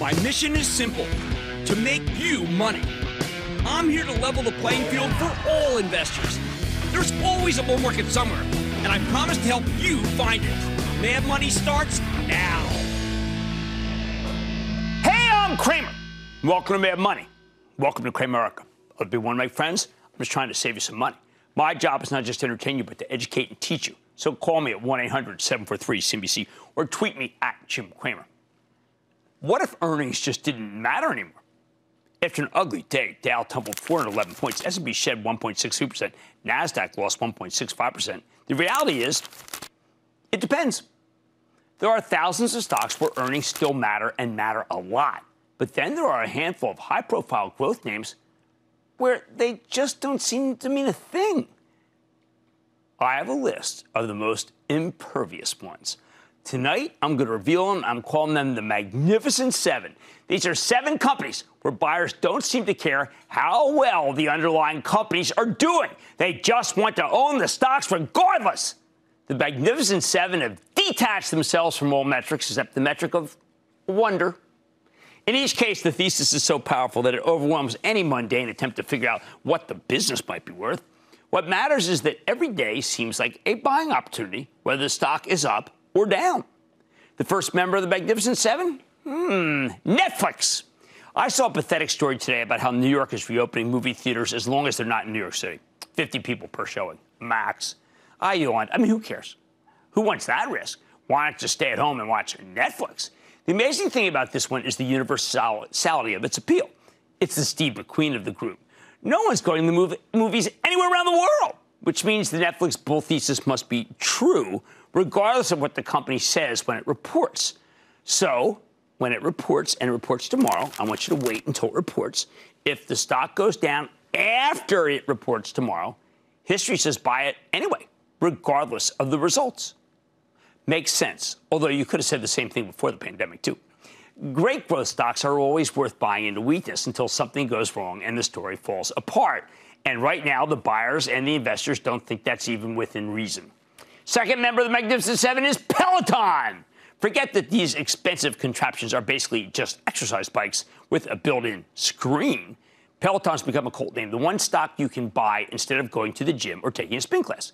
My mission is simple, to make you money. I'm here to level the playing field for all investors. There's always a bull market somewhere, and I promise to help you find it. Mad Money starts now. Hey, I'm Cramer. Welcome to Mad Money. Welcome to Kramerica. I'll be one of my friends. I'm just trying to save you some money. My job is not just to entertain you, but to educate and teach you. So call me at 1-800-743-CNBC or tweet me at Jim Cramer. What if earnings just didn't matter anymore? After an ugly day, Dow tumbled 411 points, S&P shed 1.62%, NASDAQ lost 1.65%. The reality is, it depends. There are thousands of stocks where earnings still matter and matter a lot. But then there are a handful of high-profile growth names where they just don't seem to mean a thing. I have a list of the most impervious ones. Tonight, I'm going to reveal them. I'm calling them the Magnificent Seven. These are seven companies where buyers don't seem to care how well the underlying companies are doing. They just want to own the stocks regardless. The Magnificent Seven have detached themselves from all metrics except the metric of wonder. In each case, the thesis is so powerful that it overwhelms any mundane attempt to figure out what the business might be worth. What matters is that every day seems like a buying opportunity, whether the stock is up or down. The first member of the Magnificent Seven? Netflix. I saw a pathetic story today about how New York is reopening movie theaters as long as they're not in New York City. 50 people per showing, max. I yawned. I mean, who cares? Who wants that risk? Why not just stay at home and watch Netflix? The amazing thing about this one is the universality of its appeal. It's the Steve McQueen of the group. No one's going to movies anywhere around the world, which means the Netflix bull thesis must be true, regardless of what the company says when it reports. So when it reports, and it reports tomorrow, I want you to wait until it reports. If the stock goes down after it reports tomorrow, history says buy it anyway, regardless of the results. Makes sense, although you could have said the same thing before the pandemic, too. Great growth stocks are always worth buying into weakness until something goes wrong and the story falls apart. And right now, the buyers and the investors don't think that's even within reason. Second member of the Magnificent Seven is Peloton. Forget that these expensive contraptions are basically just exercise bikes with a built-in screen. Peloton's become a cult name, the one stock you can buy instead of going to the gym or taking a spin class.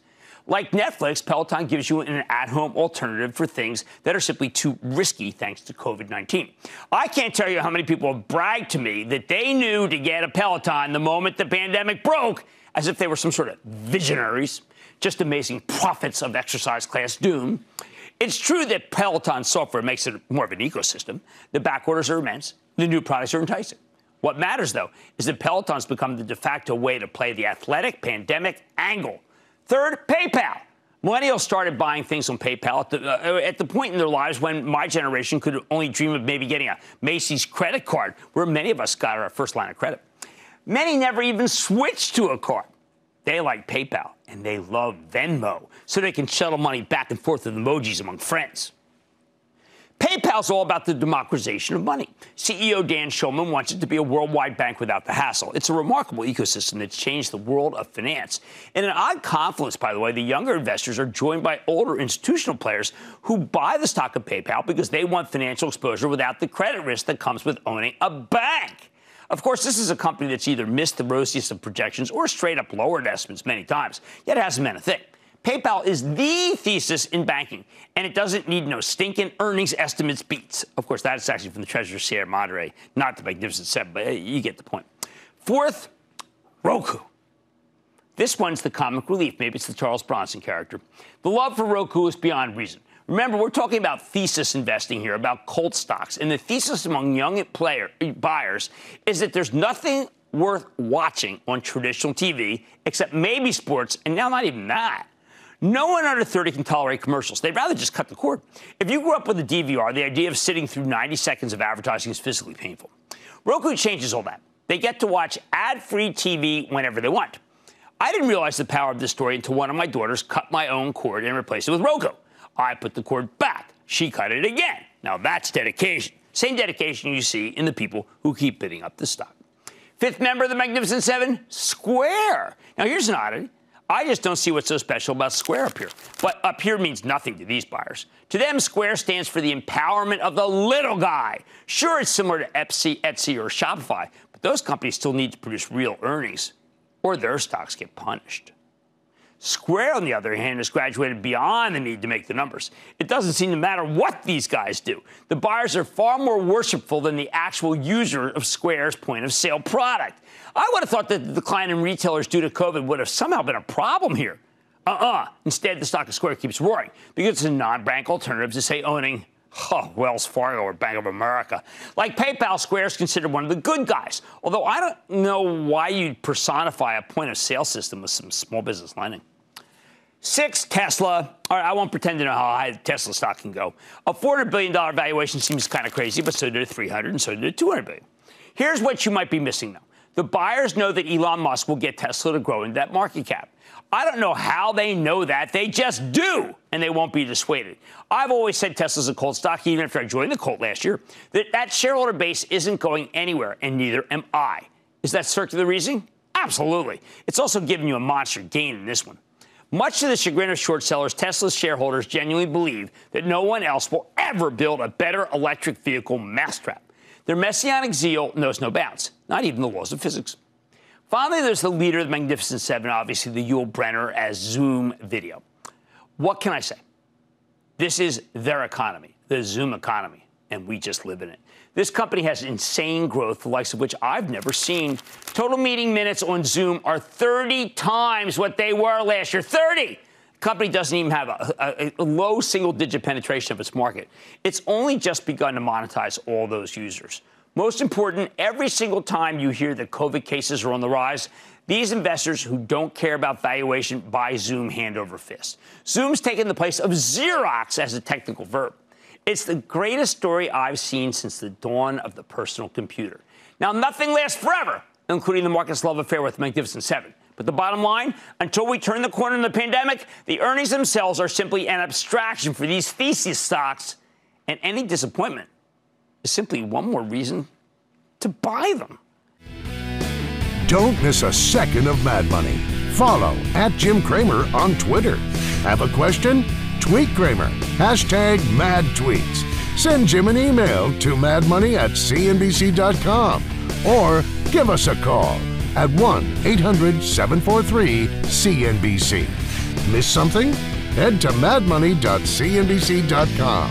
Like Netflix, Peloton gives you an at-home alternative for things that are simply too risky thanks to COVID-19. I can't tell you how many people have bragged to me that they knew to get a Peloton the moment the pandemic broke, as if they were some sort of visionaries, just amazing prophets of exercise class doom. It's true that Peloton software makes it more of an ecosystem. The back orders are immense. The new products are enticing. What matters, though, is that Peloton's become the de facto way to play the athletic pandemic angle. Third, PayPal. Millennials started buying things on PayPal at the point in their lives when my generation could only dream of maybe getting a Macy's credit card, where many of us got our first line of credit. Many never even switched to a card. They like PayPal, and they love Venmo, so they can shuttle money back and forth with emojis among friends. PayPal's all about the democratization of money. CEO Dan Schulman wants it to be a worldwide bank without the hassle. It's a remarkable ecosystem that's changed the world of finance. In an odd confluence, by the way, the younger investors are joined by older institutional players who buy the stock of PayPal because they want financial exposure without the credit risk that comes with owning a bank. Of course, this is a company that's either missed the rosiest of projections or straight up lowered estimates many times, yet it hasn't meant a thing. PayPal is the thesis in banking, and it doesn't need no stinking earnings estimates beats. Of course, that's actually from the Treasurer, Sierra Madre, not the Magnificent Seven, but you get the point. Fourth, Roku. This one's the comic relief. Maybe it's the Charles Bronson character. The love for Roku is beyond reason. Remember, we're talking about thesis investing here, about cult stocks. And the thesis among young buyers is that there's nothing worth watching on traditional TV except maybe sports, and now not even that. No one under 30 can tolerate commercials. They'd rather just cut the cord. If you grew up with a DVR, the idea of sitting through 90 seconds of advertising is physically painful. Roku changes all that. They get to watch ad-free TV whenever they want. I didn't realize the power of this story until one of my daughters cut my own cord and replaced it with Roku. I put the cord back. She cut it again. Now that's dedication. Same dedication you see in the people who keep bidding up the stock. Fifth member of the Magnificent Seven, Square. Now here's an oddity. I just don't see what's so special about Square up here. But up here means nothing to these buyers. To them, Square stands for the empowerment of the little guy. Sure, it's similar to Etsy or Shopify, but those companies still need to produce real earnings, or their stocks get punished. Square, on the other hand, has graduated beyond the need to make the numbers. It doesn't seem to matter what these guys do. The buyers are far more worshipful than the actual user of Square's point-of-sale product. I would have thought that the decline in retailers due to COVID would have somehow been a problem here. Instead, the stock of Square keeps roaring because it's a non-bank alternative to, say, owning Wells Fargo or Bank of America. Like PayPal, Square is considered one of the good guys, although I don't know why you'd personify a point-of-sale system with some small business lending. 6, Tesla. All right, I won't pretend to know how high the Tesla stock can go. A $400 billion valuation seems kind of crazy, but so did $300 and so did $200 billion. Here's what you might be missing, though. The buyers know that Elon Musk will get Tesla to grow into that market cap. I don't know how they know that. They just do, and they won't be dissuaded. I've always said Tesla's a cold stock, even after I joined the cult last year. That shareholder base isn't going anywhere, and neither am I. Is that circular reasoning? Absolutely. It's also giving you a monster gain in this one. Much to the chagrin of short sellers, Tesla's shareholders genuinely believe that no one else will ever build a better electric vehicle mousetrap. Their messianic zeal knows no bounds, not even the laws of physics. Finally, there's the leader of the Magnificent Seven, obviously the Yul Brynner as Zoom Video. What can I say? This is their economy, the Zoom economy, and we just live in it. This company has insane growth, the likes of which I've never seen. Total meeting minutes on Zoom are 30 times what they were last year. 30! The company doesn't even have a low single-digit penetration of its market. It's only just begun to monetize all those users. Most important, every single time you hear that COVID cases are on the rise, these investors who don't care about valuation buy Zoom hand over fist. Zoom's taken the place of Xerox as a technical verb. It's the greatest story I've seen since the dawn of the personal computer. Now, nothing lasts forever, including the market's love affair with the Magnificent Seven. But the bottom line, until we turn the corner in the pandemic, the earnings themselves are simply an abstraction for these thesis stocks, and any disappointment is simply one more reason to buy them. Don't miss a second of Mad Money. Follow @JimKramer on Twitter. Have a question? Tweet Kramer. #MadTweets. Send Jim an email to madmoney@cnbc.com or give us a call at 1-800-743-CNBC. Miss something? Head to madmoney.cnbc.com.